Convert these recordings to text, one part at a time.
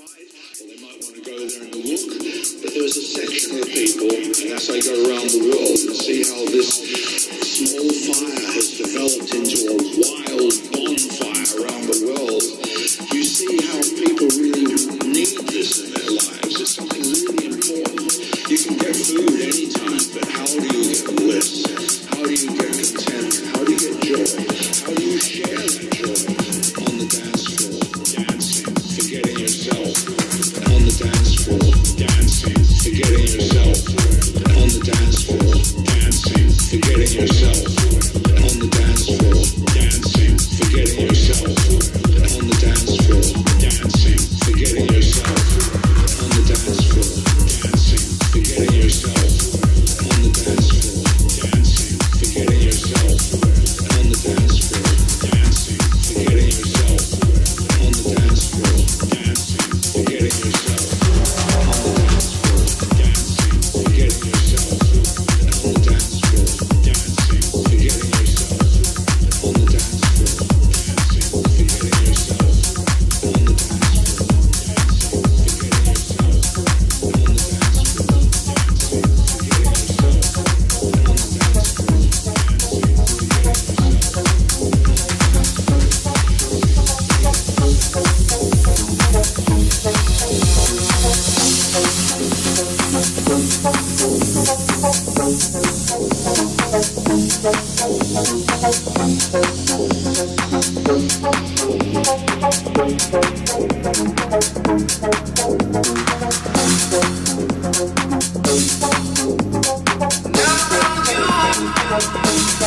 Well, they might want to go there and look, but there was a section of people, and as I go around the world and see how this small fire has developed into a wild bonfire around the world, you see how people really need this in their lives. It's something really important. You can get food anytime, but how do you get bliss? How do you get content? How do you get joy? How do you share that joy on the dance floor, dancing, forgetting yourself? On the dance floor, dancing, forgetting yourself. On the dance floor, dancing, forgetting yourself. On the dance floor, dancing, forgetting yourself. On the dance floor, dancing, forgetting yourself. On the dance floor, dancing, forgetting yourself. On the dance floor, dancing, forgetting yourself. On the dance floor, dancing, forgetting yourself. On the dance floor, dancing, forgetting yourself. On the dance floor, dancing, forgetting yourself. On the dance floor, dancing, forgetting yourself. On the dance floor, dancing, forgetting yourself. On the dance floor, dancing, forgetting yourself. On the dance floor, dancing, forgetting yourself. On the dance floor, dancing, forgetting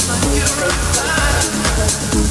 yourself. On the dance floor,